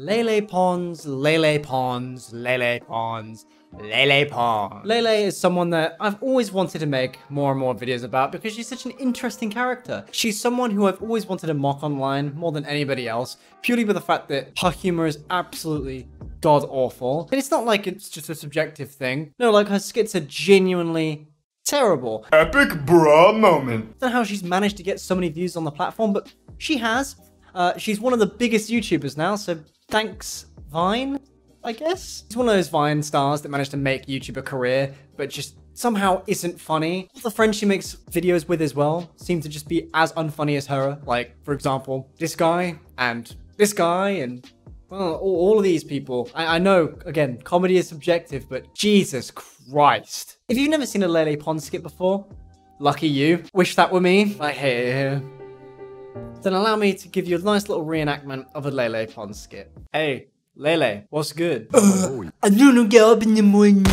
Lele Pons, Lele Pons, Lele Pons, Lele Pons. Lele is someone that I've always wanted to make more and more videos about because she's such an interesting character. She's someone who I've always wanted to mock online more than anybody else, purely by the fact that her humor is absolutely god-awful. And it's not like it's just a subjective thing. No, like her skits are genuinely terrible. Epic bra moment. I don't know how she's managed to get so many views on the platform, but she has. She's one of the biggest YouTubers now, so thanks Vine, I guess? She's one of those Vine stars that managed to make YouTube a career, but just somehow isn't funny. All the friends she makes videos with as well seem to just be as unfunny as her. Like, for example, this guy and, well, all of these people. I know, again, comedy is subjective, but Jesus Christ. If you've never seen a Lele Pons skit before, lucky you. Wish that were me. I hate it here. Then allow me to give you a nice little reenactment of a Lele Pons skit. Hey, Lele, what's good? I don't get up in the morning.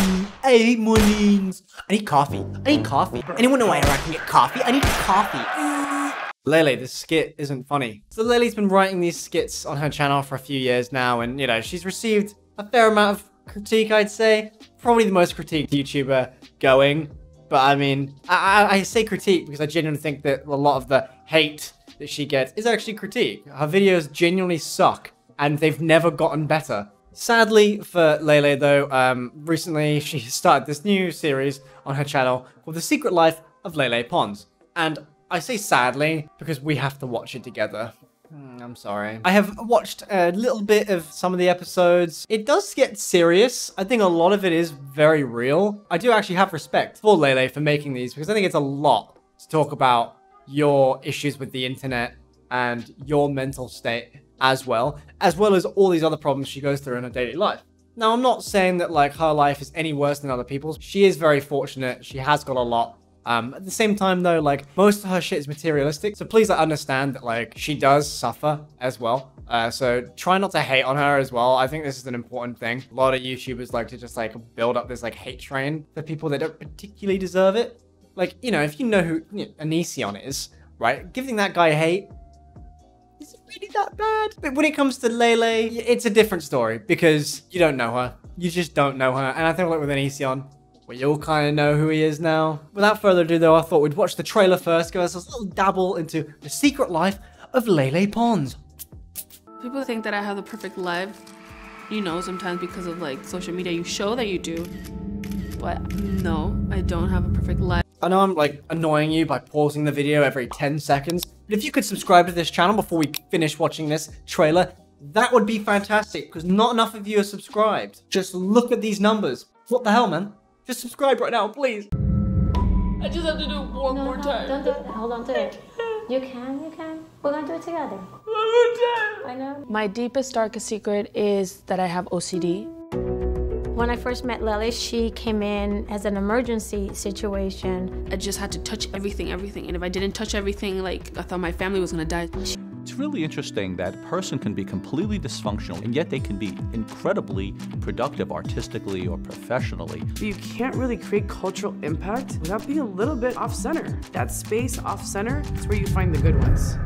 I hate mornings. I need coffee. I need coffee. Anyone know where I can get coffee? I need coffee. Lele, this skit isn't funny. So Lele's been writing these skits on her channel for a few years now, and, you know, she's received a fair amount of critique, I'd say. Probably the most critiqued YouTuber going. But, I mean, I say critique because I genuinely think that a lot of the hate that she gets is actually critique. Her videos genuinely suck, and they've never gotten better. Sadly for Lele though, recently she started this new series on her channel called The Secret Life of Lele Pons. And I say sadly because we have to watch it together. I'm sorry. I have watched a little bit of some of the episodes. It does get serious. I think a lot of it is very real. I do actually have respect for Lele for making these because I think it's a lot to talk about your issues with the internet and your mental state as well as all these other problems she goes through in her daily life. Now, I'm not saying that like her life is any worse than other people's. She is very fortunate. She has got a lot. At the same time though, like most of her shit is materialistic. So please understand that like she does suffer as well. So try not to hate on her as well. I think this is an important thing. A lot of YouTubers like to just like build up this like hate train for people that don't particularly deserve it. Like, you know, if you know who Aniseon is, right? Giving that guy hate, is it really that bad? But when it comes to Lele, it's a different story because you don't know her. You just don't know her. And I think like with Aniseon, we all kind of know who he is now. Without further ado though, I thought we'd watch the trailer first, give us a little dabble into The Secret Life of Lele Pons. People think that I have the perfect life, you know, sometimes because of like social media, you show that you do, but no, I don't have a perfect life. I know I'm like annoying you by pausing the video every 10 seconds, but if you could subscribe to this channel before we finish watching this trailer, that would be fantastic because not enough of you are subscribed. Just look at these numbers. What the hell, man? Just subscribe right now, please. I just have to do it one more time. Don't do it. Hold on to it. You can. We're going to do it together. One more time. I know. My deepest, darkest secret is that I have OCD. When I first met Lele, she came in as an emergency situation. I just had to touch everything. And if I didn't touch everything, like, I thought my family was gonna die. It's really interesting that a person can be completely dysfunctional, and yet they can be incredibly productive artistically or professionally. But you can't really create cultural impact without being a little bit off-center. That space off-center is where you find the good ones.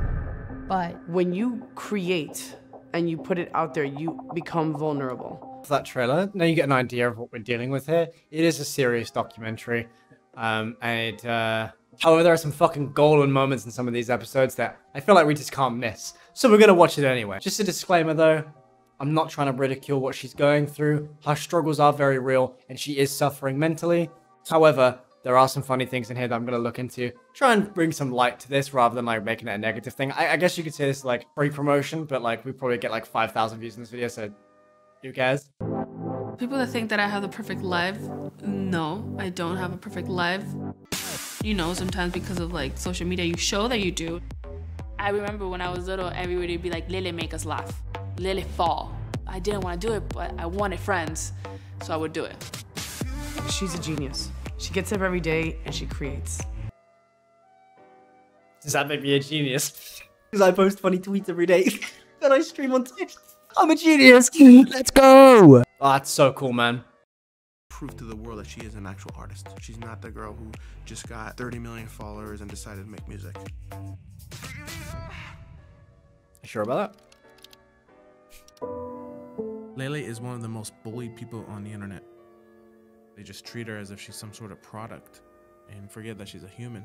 But when you create and you put it out there, you become vulnerable. That trailer, now you get an idea of what we're dealing with here. It is a serious documentary, however, there are some fucking golden moments in some of these episodes that I feel like we just can't miss, so we're gonna watch it anyway. Just a disclaimer though, I'm not trying to ridicule what she's going through. Her struggles are very real and she is suffering mentally. However, there are some funny things in here that I'm gonna look into. Try and bring some light to this rather than like making it a negative thing. I guess you could say this is like free promotion, but like we probably get like 5,000 views in this video, so who cares? People that think that I have the perfect life, no, I don't have a perfect life. You know, sometimes because of like social media, you show that you do. I remember when I was little, everybody would be like, Lele, make us laugh. Lele, fall. I didn't want to do it, but I wanted friends, so I would do it. She's a genius. She gets up every day and she creates. Does that make me a genius? Because I post funny tweets every day and I stream on Twitch. I'm a genius. Let's go. Oh, that's so cool, man. Prove to the world that she is an actual artist. She's not the girl who just got 30 million followers and decided to make music. You sure about that? Lele is one of the most bullied people on the internet. They just treat her as if she's some sort of product and forget that she's a human.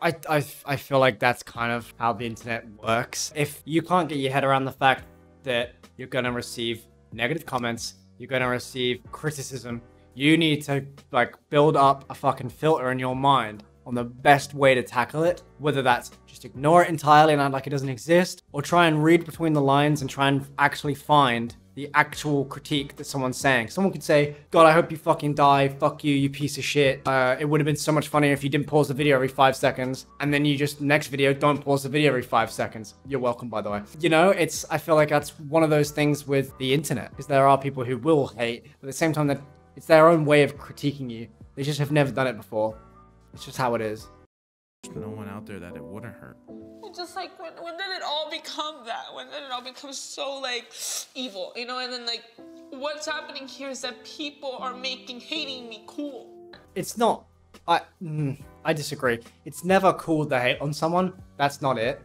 I feel like that's kind of how the internet works. If you can't get your head around the fact that you're going to receive negative comments, you're going to receive criticism, you need to like build up a fucking filter in your mind on the best way to tackle it, whether that's just ignore it entirely and act like it doesn't exist, or try and read between the lines and try and actually find the actual critique that someone's saying. Someone could say, God, I hope you fucking die. Fuck you, you piece of shit. It would have been so much funnier if you didn't pause the video every 5 seconds. And then you just, next video, don't pause the video every 5 seconds. You're welcome, by the way. You know, it's, I feel like that's one of those things with the internet, because there are people who will hate, but at the same time, that it's their own way of critiquing you. They just have never done it before. It's just how it is. There's no one out there that it wouldn't hurt. It's just like, when did it all become that? When did it all become so, like, evil, you know? And then, like, what's happening here is that people are making hating me cool. It's not. I disagree. It's never cool to hate on someone. That's not it.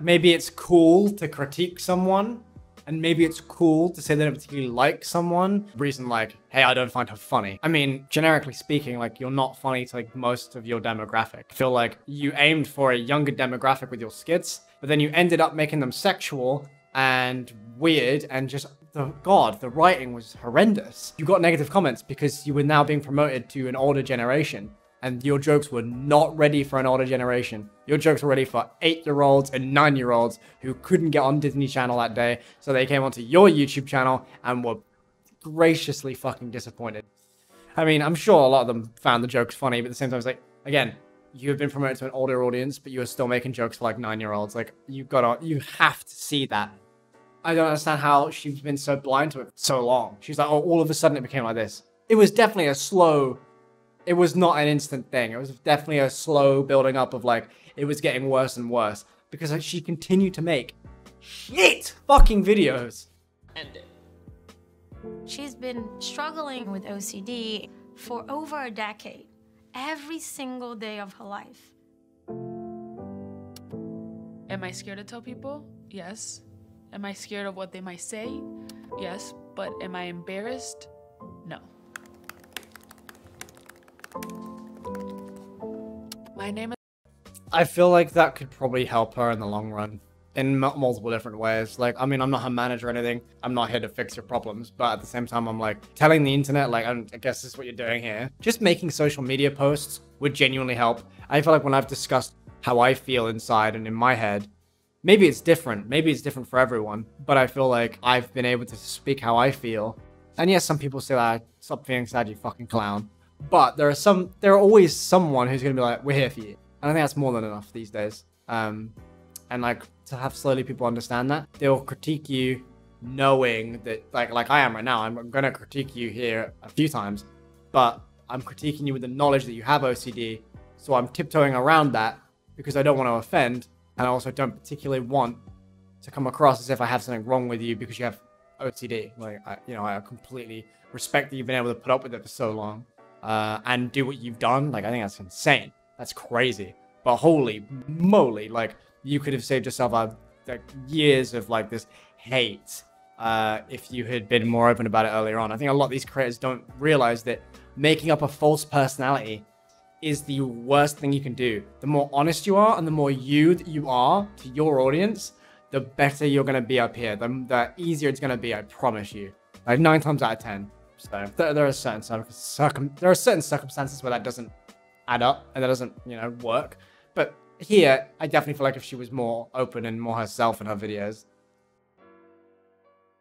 Maybe it's cool to critique someone, and maybe it's cool to say they don't particularly like someone. Reason like, hey, I don't find her funny. I mean, generically speaking, like you're not funny to like most of your demographic. I feel like you aimed for a younger demographic with your skits, but then you ended up making them sexual and weird and just, God, the writing was horrendous. You got negative comments because you were now being promoted to an older generation. And your jokes were not ready for an older generation. Your jokes were ready for 8-year-olds and 9-year-olds who couldn't get on Disney Channel that day. So they came onto your YouTube channel and were graciously fucking disappointed. I mean, I'm sure a lot of them found the jokes funny, but at the same time, it's like, again, you have been promoted to an older audience, but you are still making jokes for like 9-year-olds. Like, you have to see that. I don't understand how she's been so blind to it for so long. She's like, oh, all of a sudden it became like this. It was definitely a slow... It was not an instant thing. It was definitely a slow building up of like, it was getting worse and worse because like, she continued to make shit fucking videos. End it. She's been struggling with OCD for over a decade, every single day of her life. Am I scared to tell people? Yes. Am I scared of what they might say? Yes. But am I embarrassed? No. My name is... I feel like that could probably help her in the long run in multiple different ways. Like, I mean, I'm not her manager or anything. I'm not here to fix your problems. But at the same time, I'm like telling the internet, like, I guess this is what you're doing here. Just making social media posts would genuinely help. I feel like when I've discussed how I feel inside and in my head, maybe it's different. Maybe it's different for everyone. But I feel like I've been able to speak how I feel. And yes, some people say that, stop feeling sad, you fucking clown. But there are always someone who's going to be like, we're here for you. And I think that's more than enough these days. And like to have slowly people understand that they'll critique you knowing that like I am right now, I'm going to critique you here a few times, but I'm critiquing you with the knowledge that you have OCD. So I'm tiptoeing around that because I don't want to offend. And I also don't particularly want to come across as if I have something wrong with you because you have OCD. Like, I completely respect that you've been able to put up with it for so long. And do what you've done. Like, I think that's insane. That's crazy. But holy moly, like, you could have saved yourself like years of like this hate if you had been more open about it earlier on. I think a lot of these creators don't realize that making up a false personality is the worst thing you can do. The more honest you are and the more you that you are to your audience, the better you're going to be up here. The easier it's going to be, I promise you. Like 9 times out of 10. So there are certain circumstances where that doesn't add up and that doesn't, work. But here, I definitely feel like if she was more open and more herself in her videos.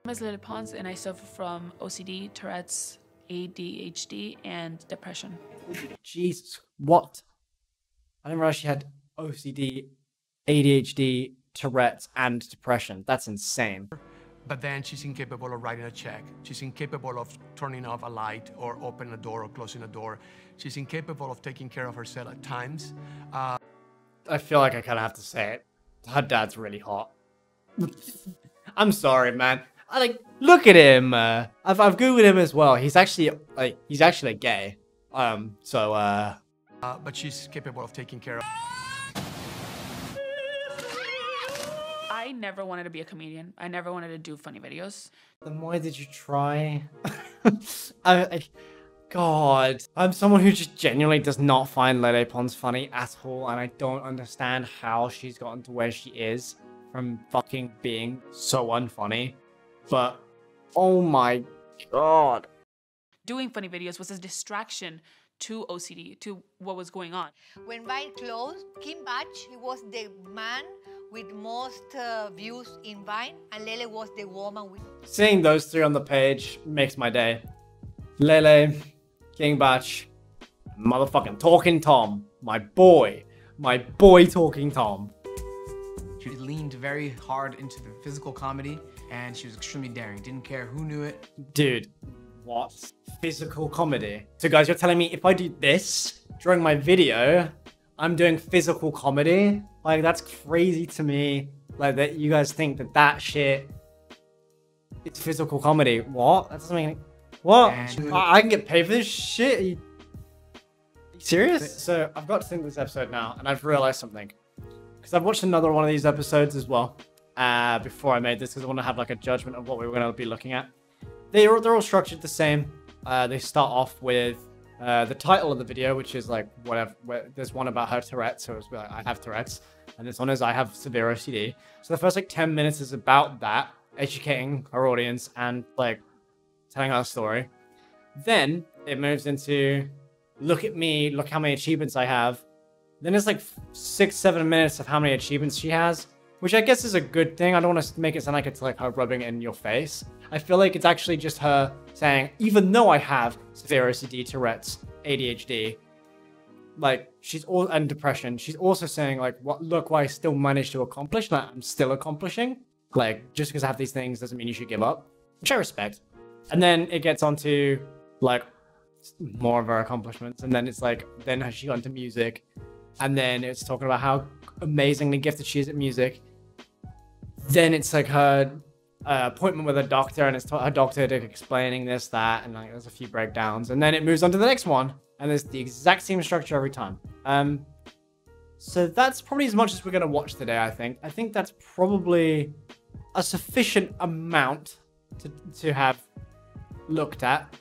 My name is Lele Pons and I suffer from OCD, Tourette's, ADHD, and depression. Jesus, what? I didn't realize she had OCD, ADHD, Tourette's, and depression. That's insane. But then she's incapable of writing a check. She's incapable of turning off a light or opening a door or closing a door. She's incapable of taking care of herself at times. I feel like I kind of have to say it. Her dad's really hot. I'm sorry, man. Look at him. I've Googled him as well. He's actually gay. But she's capable of taking care of... I never wanted to be a comedian. I never wanted to do funny videos. Then why did you try? God, I'm someone who just genuinely does not find Lele Pons funny at all, and I don't understand how she's gotten to where she is from fucking being so unfunny. But oh my God. Doing funny videos was a distraction to OCD, to what was going on. When Vine closed, King Batch, he was the man with most views in Vine, and Lele was the woman with... Seeing those three on the page makes my day. Lele, King Batch, motherfucking Talking Tom, my boy Talking Tom. She leaned very hard into the physical comedy, and she was extremely daring, didn't care who knew it. Dude, what? Physical comedy? So guys, you're telling me if I do this during my video, I'm doing physical comedy? Like, that's crazy to me. Like, that you guys think that that shit, it's physical comedy. What? That doesn't make any... What? I can get paid for this shit? Are you serious? So I've got to think of this episode now, and I've realized something. Because I've watched another one of these episodes as well, before I made this, because I want to have like a judgment of what we were going to be looking at. They're all structured the same. They start off with the title of the video, which is like whatever. There's one about her Tourette's, so it's like, I have Tourette's, and this one is I have severe OCD. So the first like 10 minutes is about that, educating our audience and like telling our story. Then it moves into, look at me, look how many achievements I have. Then it's like 6-7 minutes of how many achievements she has, which I guess is a good thing. I don't want to make it sound like it's like her rubbing it in your face. I feel like it's actually just her saying, even though I have severe OCD, Tourette's, ADHD, like she's all, and depression, she's also saying like, what, look what I still managed to accomplish, like I'm still accomplishing. Like, just because I have these things doesn't mean you should give up, which I respect. And then it gets onto like more of her accomplishments. And then it's like, then has she gone to music? And then it's talking about how amazingly gifted she is at music. Then it's like her appointment with a doctor, and it's her doctor explaining this, that, and like there's a few breakdowns. And then it moves on to the next one, and there's the exact same structure every time. So that's probably as much as we're gonna watch today, I think. I think that's probably a sufficient amount to have looked at.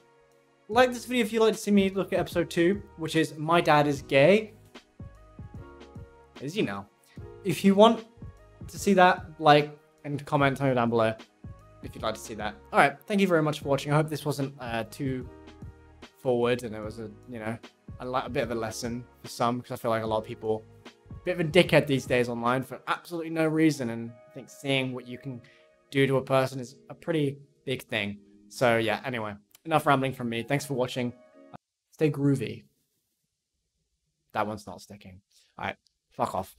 Like this video if you'd like to see me look at episode 2, which is My Dad Is Gay. As you know, if you want to see that, like and comment, tell me down below if you'd like to see that. All right, thank you very much for watching. I hope this wasn't too forward, and it was a, you know, a bit of a lesson for some, because I feel like a lot of people a bit of a dickhead these days online for absolutely no reason, and I think seeing what you can do to a person is a pretty big thing. So yeah, anyway, enough rambling from me. Thanks for watching. Stay groovy. That one's not sticking. All right. Fuck off.